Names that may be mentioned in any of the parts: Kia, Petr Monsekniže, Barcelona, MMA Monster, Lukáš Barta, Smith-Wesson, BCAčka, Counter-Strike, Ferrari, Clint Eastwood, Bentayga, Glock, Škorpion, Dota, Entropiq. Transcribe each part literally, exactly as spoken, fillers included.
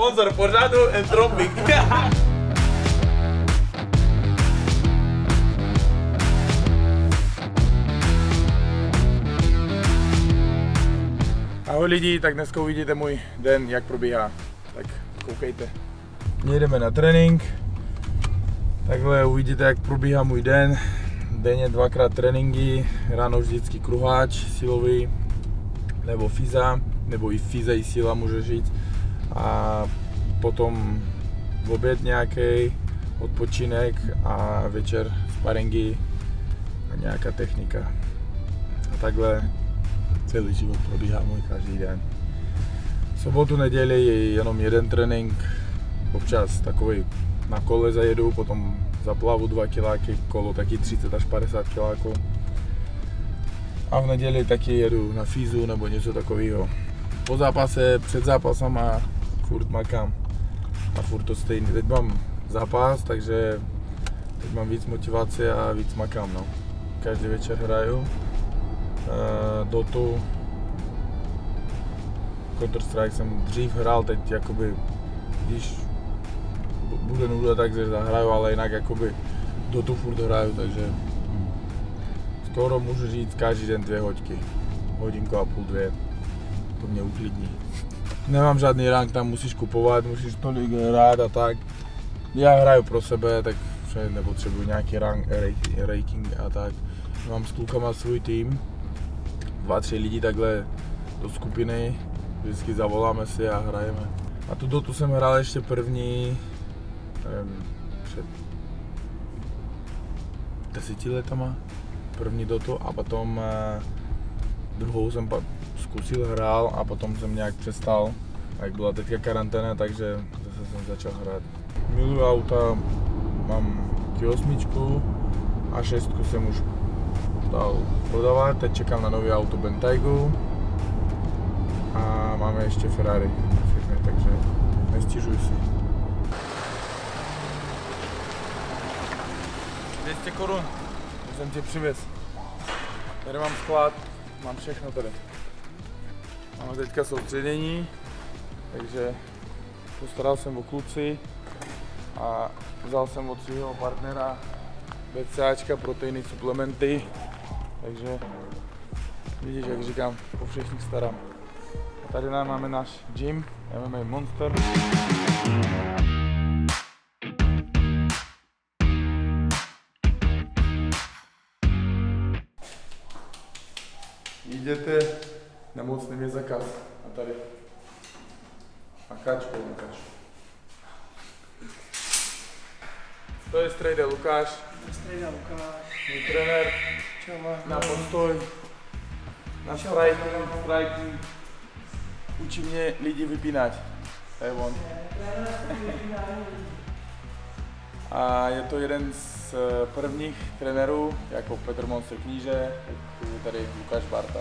sponzor pořadu Entropiq. Ahoj lidi, tak dneska uvidíte můj den, jak probíhá. Tak koukejte. Jdeme na trénink. Takhle uvidíte, jak probíhá můj den. Denně dvakrát tréninky, ráno vždycky kruháč silový, nebo fyza, nebo i fyza i síla může říct. A potom v oběd nějaký odpočinek a večer sparingy a nějaká technika. A takhle celý život probíhá můj každý den. V sobotu, neděli je jenom jeden trénink, občas takový na kole zajedu, potom zaplavu dva kiláky, kolo taky třicet až padesát kiláků. A v neděli taky jedu na fízu nebo něco takového. Po zápase, před zápasem a furt makám. A furt to stejný. Teď mám zápas, takže teď mám víc motivace a víc makám. No. Každý večer hraju Dotu. Counter-Strike jsem dřív hrál, teď jakoby, když bude nuda, takže zahraju, ale jinak jakoby Dotu furt hraju, takže skoro můžu říct každý den dvě hoďky, hodinku a půl, dvě, to mě uklidní. Nemám žádný rank, tam musíš kupovat, musíš tolik hrát a tak. Já hraju pro sebe, tak nepotřebuji nějaký rank, ranking a tak. Mám s klukama svůj tým, dva, tři lidi takhle do skupiny, vždycky zavoláme si a hrajeme. A tu Dotu jsem hrál ještě první, nevím, před deseti letama. První Dotu a potom eh, druhou jsem pak zkusil, hrál a potom jsem nějak přestal. A jak byla teďka karanténa, takže zase jsem začal hrát. Miluji auta, mám Kia osmičku a šestku jsem už dal prodávat, teď čekám na nové auto Bentaygu a máme ještě Ferrari všechny, takže nestěžuji si. dvě stě korun. Jsem tě přivez. Tady mám sklad, mám všechno tady. Máme teďka soustředění, takže postaral jsem o kluci a vzal jsem od svého partnera BCAčka, proteiny, suplementy, takže vidíš, jak říkám, po všech starám. A tady nám máme náš gym, M M A Monster. Jdete na mocným je zakaz a tady a kačku Lukáš. To je strejda Lukáš. To je strejda Lukáš. Můj trenér. Čau, na postoj. Na striking. Učí mě lidi vypínat. To je on. A je to jeden z prvních trenérů, jako Petr Monsekniže, tady Lukáš Barta.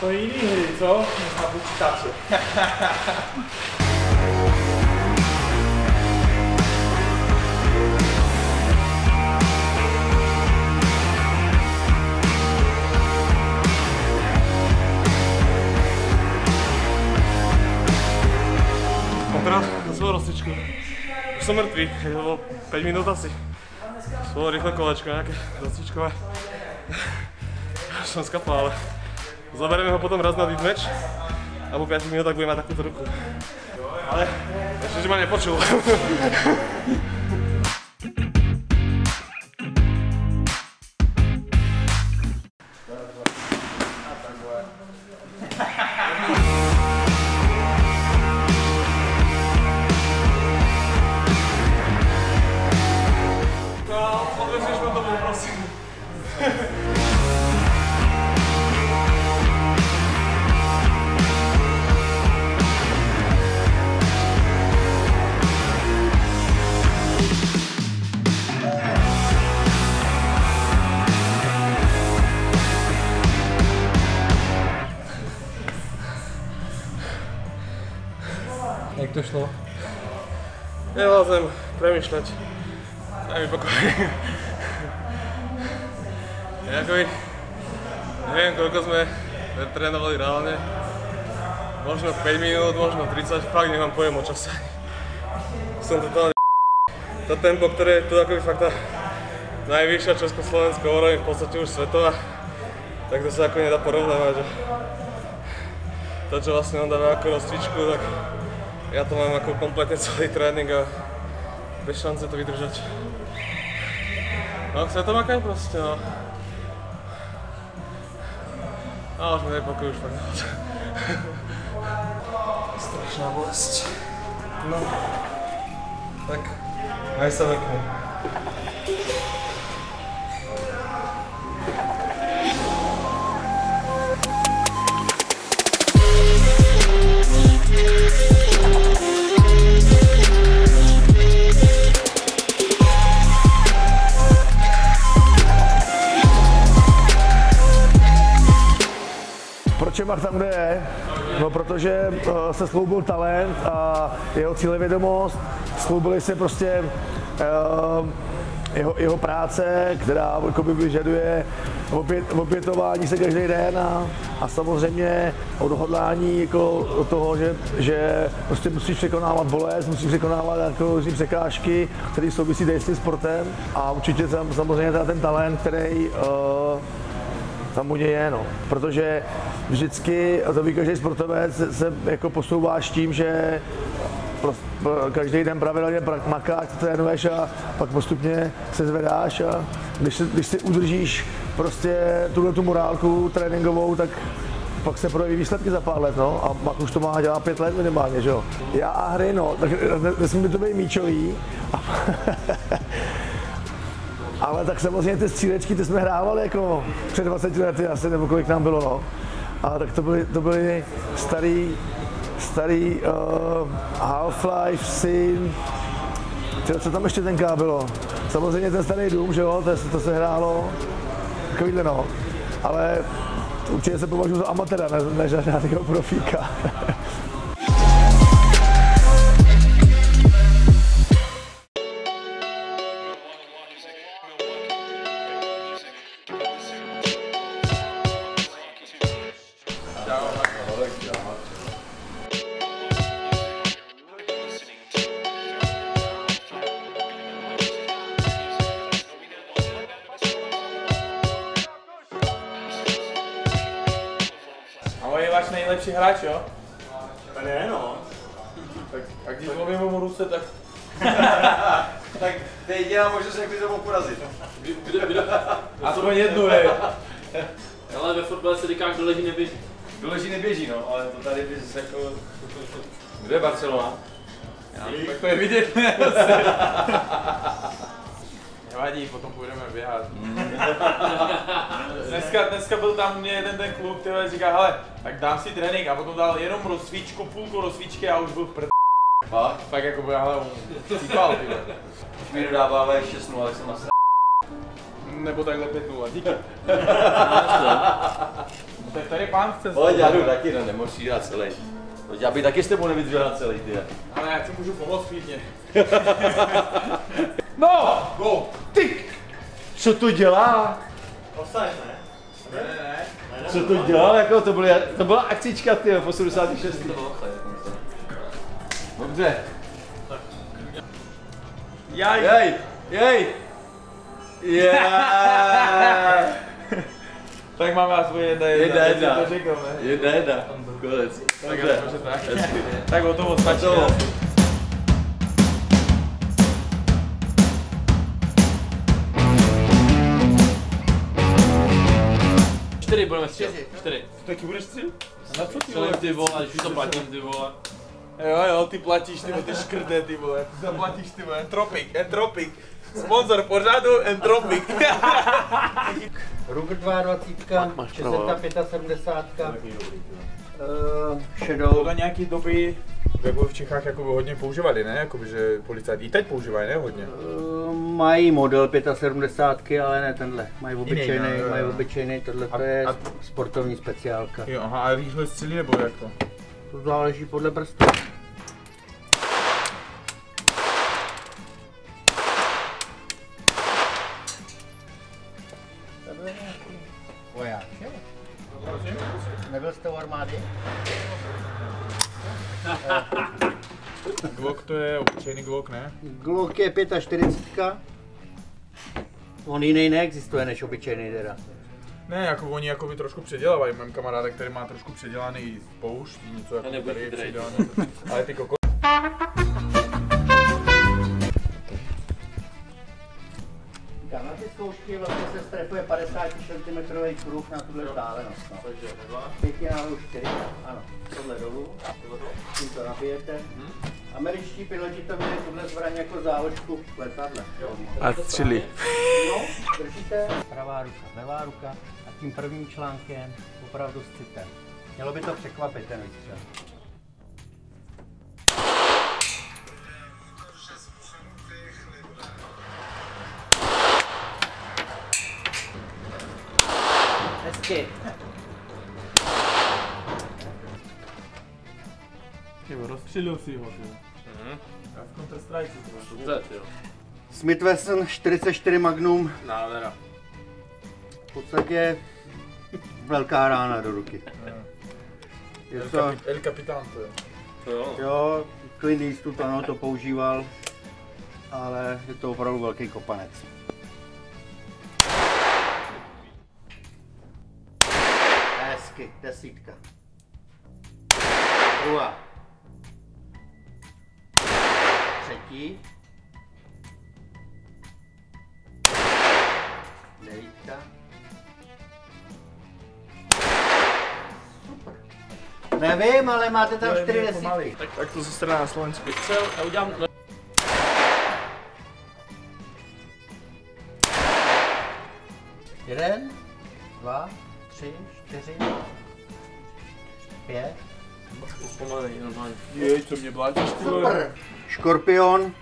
To je jiný hry, co? Na počítači. Rozcvičku. Už jsem mrtvý, to bylo pět minut asi. To bylo rychle kolečko, nějaké rozcvičkové. Už jsem skapal, ale zabereme ho potom raz na deathmatch a po pěti minutách tak budeme mít takovou ruku. Ale ještě, že mě nepočul. Jak to šlo? Nevládzem premýšľať. Daj mi pokoj. Jakoby, neviem koľko sme trénovali reálne. Možno päť minút, možno tridsať, fakt nemám pojem o čase. Som totálne to tempo, ktoré je tu akoby fakt tá najvyššia československá úroveň, v podstate už svetová. Tak to sa ako nedá porovnávať. To, čo vlastne on dáva ako rozcvičku, tak ja to mám ako kompletne celý tréning a bez šance to vydržať. No, chce to makať proste, no. A už mi daj pokoj, už fakt. Strašná bolesť. No. Tak, aj sa vekne. Proč Barta tam, kde je? No, protože uh, se skloubil talent a jeho cílevědomost, skloubily se prostě uh, jeho, jeho práce, která jakoby vyžaduje opět, opětování se každý den a, a samozřejmě odhodlání jako toho, že, že prostě musíš překonávat bolest, musíš překonávat jako překážky, které souvisí s tím sportem a určitě tam, samozřejmě ten talent, který uh, tam u něj je, no. Protože vždycky, a to ví každý sportovec, se jako posouváš tím, že každý den pravidelně makáš, trénuješ a pak postupně se zvedáš a když si, když si udržíš prostě tuhle tu morálku tréninkovou, tak pak se projeví výsledky za pár let, no, a pak už to má dělat pět let minimálně, že jo. Já a hry, no, tak nesmím to být míčový. Ale tak samozřejmě ty střílečky, ty jsme hrávali jako před dvaceti lety asi, nebo kolik nám bylo, no. A tak to byly, to byly starý, starý uh, Half-Life, Sin, co tam ještě tenká bylo. Samozřejmě ten starý dům, že jo, to, to se hrálo, takovýhle, no. Ale určitě se považuji za amatéra, než za žádného profíka. Váš nejlepší hráč, jo? To ne, no. Tak, tak když zlomím mu ruce, tak... tak to je jediná možnost, jak by to mohl porazit. Aspoň jednu, hej. Ale ve fotbale se říká, kdo leží neběží. Kdo leží neběží, no, ale to tady bys jako... Kdo je Barcelona? Já, tak to je vidět. Nevadí, potom půjdeme běhat. Dneska, dneska byl tam u mě jeden ten kluk, který říká, hele, tak dám si trénink a potom dal jenom rozcvičku, půlku rozcvičky a už byl prd. A? Tak jako byl, hele, cípal, tyhle. Už mi dodává šest nula, tak jsem asi nebo takhle pět nula, díky. Tak tady pán chce... Ale já jdu taky, no, nemožíš jít celý. Já bych taky s tebou nevydržel celý, ty. Ale já si můžu pomoct klidně. No! Go! Ty! Co to dělá? Ostaň, ne? Ne, ne, ne. Co to dělal? Jako to, byly, to byla akcička, ty, v osmdesátých šestých. Dobře. Jaj! Jaj! Jaj! Jaj! Tak máme aspoň jedna jedna, jedna jedna, jedna, konec. Dobře, tak o tom odstačí. čtyři budeme střílet, čtyři. Ty taky budeš střílet? Na co ty vole? Ty vole, už to platím, ty vole. Jo jo, ty platíš, ty vole, ty škrde, ty vole. Zaplatíš, ty vole, Entropiq, Entropiq. Sponzor pořadu Entropiq. Rubr dvacet dva, šedesát pět sedmdesát, šedou. Podle nějaký doby webů v Čechách jakoby hodně používali, ne? Jakoby, že policajti i teď používají, ne? Hodně. Mají model sedmdesát pět, ale ne tenhle. Mají obyčejný, mají obyčejný, tohle to je a... sportovní speciálka. Jo, aha, a rychlost střílí nebo jak to? To záleží podle prstu. armády. Glock to je obyčejný Glock, ne? Glock je čtyřicet pětka. On jiný neexistuje než obyčejný teda. Ne, jako oni jakoby trošku předělávají. Mám kamaráda, který má trošku předělaný poušť, něco jako tady je předělaný. Ale ty koko... Na ty zkoušky vlastně se strefuje padesát centimetrů kruh na tuhle vzdálenost. No. Takže pěti náhodou čtyři, ano, tohle dolů, tím to nabijete. Američtí piloti to měli tuhle zbraň jako záložku v letadle. A střílí. No, držíte pravá ruka, levá ruka a tím prvním článkem opravdu s citem. Mělo by to překvapit ten výstřel. Ty jo, rozstřelil si ho, ty jo. Mhm. Já v Counter-Strike to máš, jo. Smith-Wesson čtyřicet čtyři Magnum. Nádhera. V podstatě velká rána do ruky. Je El to... El Capitán to je. To jo. Jo, Clint Eastwood ano, to používal, ale je to opravdu velký kopanec. Desítka. Druhá. Třetí. Devítka. Super. Nevím, ale máte tam čtyři desítky. Tak, tak to zase na Slovensku. Já udělám... Jeden. Dva. Tři. Čtyři. Pět. Jej, co mě blátíš, ty vole. Škorpion.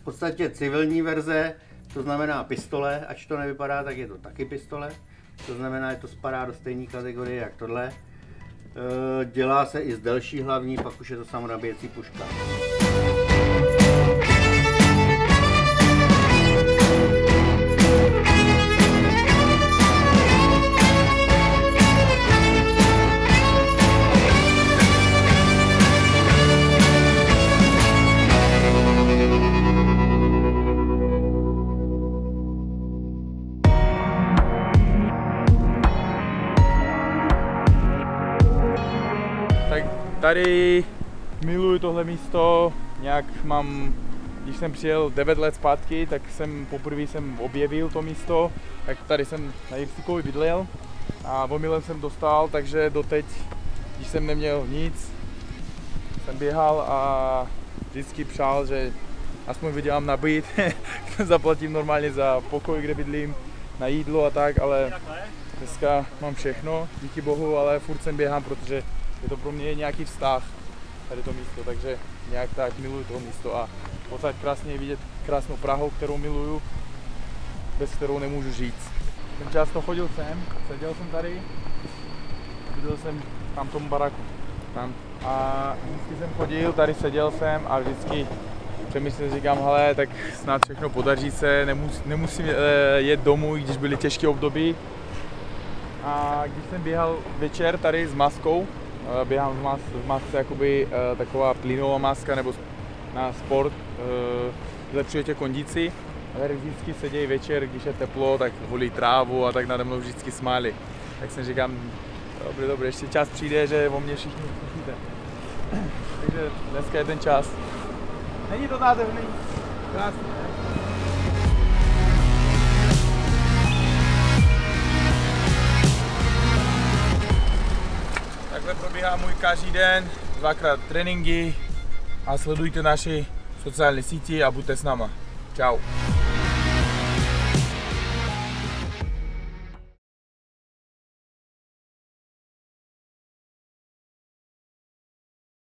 V podstatě civilní verze, to znamená pistole, ač to nevypadá, tak je to taky pistole. To znamená, že to spadá do stejné kategorie jak tohle. Dělá se i z delší hlavní, pak už je to samonabíjecí puška. Tady miluji tohle místo, nějak mám, když jsem přijel devět let zpátky, tak jsem poprvé jsem objevil to místo, tak tady jsem na Jirstikovi bydlel a omylem jsem dostal, takže doteď, když jsem neměl nic, jsem běhal a vždycky přál, že aspoň vydělám na byt, zaplatím normálně za pokoj, kde bydlím, na jídlo a tak, ale dneska mám všechno, díky bohu, ale furt sem běhám, protože je to pro mě nějaký vztah, tady to místo, takže nějak tak miluju to místo a v podstatě krásně je vidět krásnou Prahu, kterou miluju, bez kterou nemůžu žít. Jsem často chodil sem, seděl jsem tady, viděl jsem tam tomu baraku. Tam. A vždycky jsem chodil, tady seděl jsem a vždycky přemýšlím, říkám, hele, tak snad všechno podaří se, nemus, nemusím jet domů, i když byly těžké období. A když jsem běhal večer tady s maskou, běhám v masce, v masce jakoby, uh, taková plynová maska nebo na sport, uh, zlepšuje tě kondici. A tady vždycky sedějí večer, když je teplo, tak holí trávu a tak nade mnou vždycky smáli. Tak jsem říkám, dobře, dobře, ještě čas přijde, že o mě všichni slyšíte. Takže dneska je ten čas. Není to nádherný, krásný, ne? Takhle probíhá můj každý den, dvakrát tréninky a sledujte naše sociální sítě a buďte s náma. Čau.